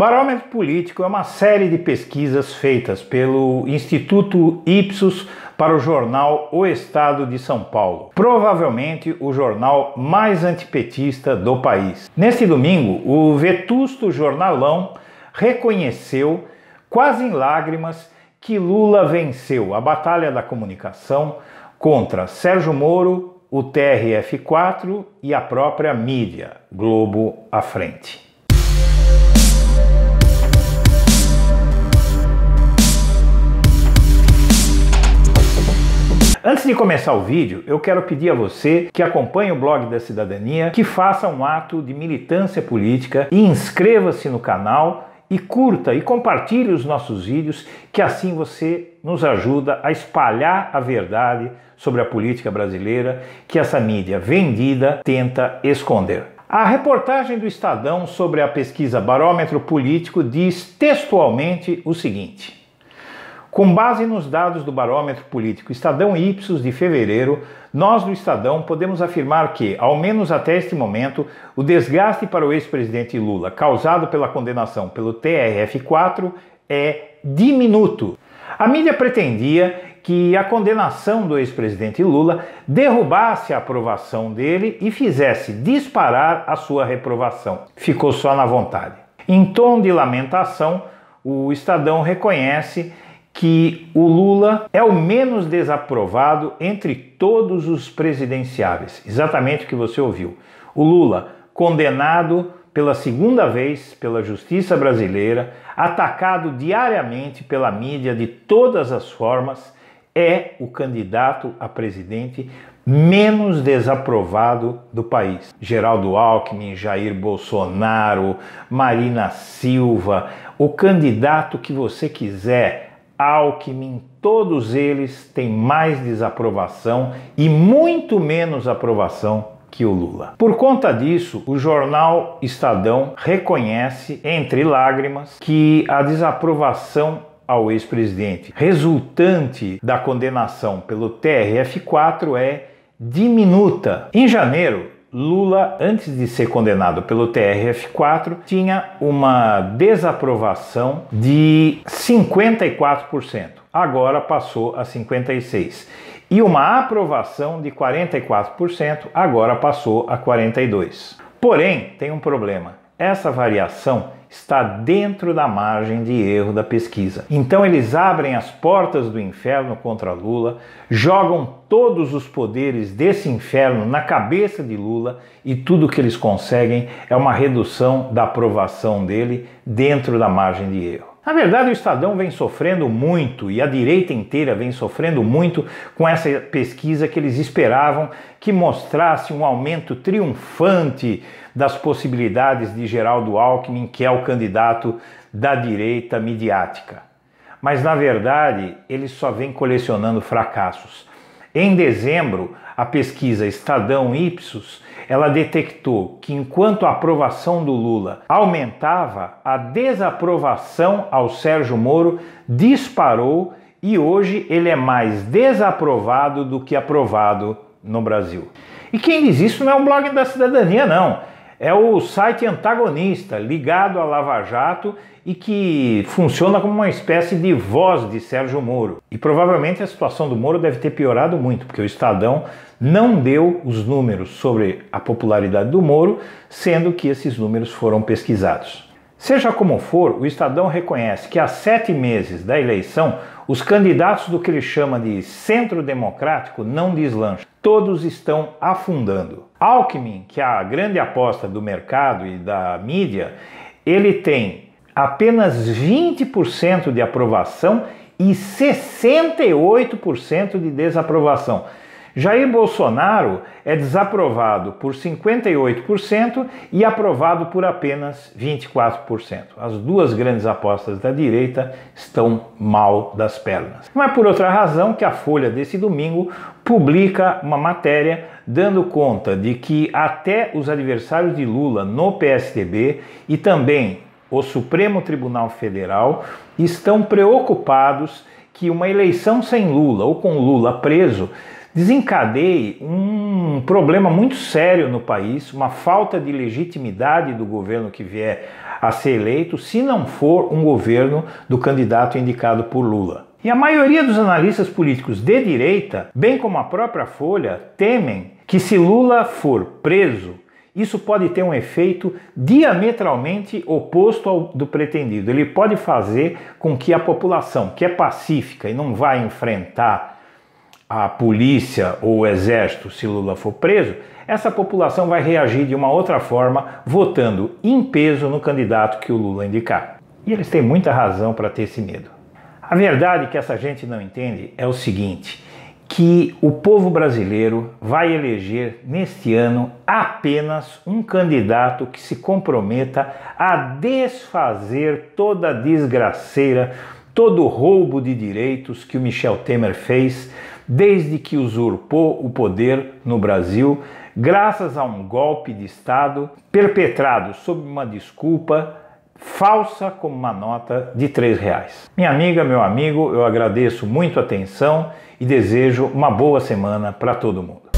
Barômetro Político é uma série de pesquisas feitas pelo Instituto Ipsos para o jornal O Estado de São Paulo, provavelmente o jornal mais antipetista do país. Neste domingo, o vetusto jornalão reconheceu, quase em lágrimas, que Lula venceu a batalha da comunicação contra Sérgio Moro, o TRF4 e a própria mídia, Globo à frente. Antes de começar o vídeo, eu quero pedir a você que acompanha o Blog da Cidadania, que faça um ato de militância política e inscreva-se no canal e curta e compartilhe os nossos vídeos, que assim você nos ajuda a espalhar a verdade sobre a política brasileira que essa mídia vendida tenta esconder. A reportagem do Estadão sobre a pesquisa Barômetro Político diz textualmente o seguinte: com base nos dados do Barômetro Político Estadão Ipsos de fevereiro, nós do Estadão podemos afirmar que, ao menos até este momento, o desgaste para o ex-presidente Lula causado pela condenação pelo TRF4 é diminuto. A mídia pretendia que a condenação do ex-presidente Lula derrubasse a aprovação dele e fizesse disparar a sua reprovação. Ficou só na vontade. Em tom de lamentação, o Estadão reconhece que o Lula é o menos desaprovado entre todos os presidenciáveis. Exatamente o que você ouviu. O Lula, condenado pela segunda vez pela justiça brasileira, atacado diariamente pela mídia de todas as formas, é o candidato a presidente menos desaprovado do país. Geraldo Alckmin, Jair Bolsonaro, Marina Silva, o candidato que você quiser, Alckmin, todos eles têm mais desaprovação e muito menos aprovação que o Lula. Por conta disso, o jornal Estadão reconhece, entre lágrimas, que a desaprovação ao ex-presidente resultante da condenação pelo TRF4 é diminuta. Em janeiro, Lula, antes de ser condenado pelo TRF4, tinha uma desaprovação de 54%. Agora passou a 56%. E uma aprovação de 44%. Agora passou a 42%. Porém, tem um problema. Essa variação está dentro da margem de erro da pesquisa. Então eles abrem as portas do inferno contra Lula, jogam todos os poderes desse inferno na cabeça de Lula e tudo que eles conseguem é uma redução da aprovação dele dentro da margem de erro. Na verdade, o Estadão vem sofrendo muito e a direita inteira vem sofrendo muito com essa pesquisa que eles esperavam que mostrasse um aumento triunfante das possibilidades de Geraldo Alckmin, que é o candidato da direita midiática. Mas, na verdade, ele só vem colecionando fracassos. Em dezembro, a pesquisa Estadão Ipsos, ela detectou que enquanto a aprovação do Lula aumentava, a desaprovação ao Sérgio Moro disparou e hoje ele é mais desaprovado do que aprovado no Brasil. E quem diz isso não é o Blog da Cidadania, não. É o site antagonista ligado à Lava Jato e que funciona como uma espécie de voz de Sérgio Moro. E provavelmente a situação do Moro deve ter piorado muito, porque o Estadão não deu os números sobre a popularidade do Moro, sendo que esses números foram pesquisados. Seja como for, o Estadão reconhece que há 7 meses da eleição, os candidatos do que ele chama de centro democrático não deslancham. Todos estão afundando. Alckmin, que é a grande aposta do mercado e da mídia, ele tem apenas 20% de aprovação e 68% de desaprovação. Jair Bolsonaro é desaprovado por 58% e aprovado por apenas 24%. As duas grandes apostas da direita estão mal das pernas. Não é por outra razão que a Folha desse domingo publica uma matéria dando conta de que até os adversários de Lula no PSDB e também o Supremo Tribunal Federal estão preocupados que uma eleição sem Lula ou com Lula preso desencadeie um problema muito sério no país, uma falta de legitimidade do governo que vier a ser eleito, se não for um governo do candidato indicado por Lula. E a maioria dos analistas políticos de direita, bem como a própria Folha, temem que se Lula for preso, isso pode ter um efeito diametralmente oposto ao do pretendido. Ele pode fazer com que a população, que é pacífica e não vai enfrentar a polícia ou o exército se Lula for preso, essa população vai reagir de uma outra forma, votando em peso no candidato que o Lula indicar. E eles têm muita razão para ter esse medo. A verdade que essa gente não entende é o seguinte, que o povo brasileiro vai eleger neste ano apenas um candidato que se comprometa a desfazer toda a desgraceira, todo o roubo de direitos que o Michel Temer fez desde que usurpou o poder no Brasil, graças a um golpe de Estado perpetrado sob uma desculpa falsa como uma nota de R$3. Minha amiga, meu amigo, eu agradeço muito a atenção e desejo uma boa semana para todo mundo.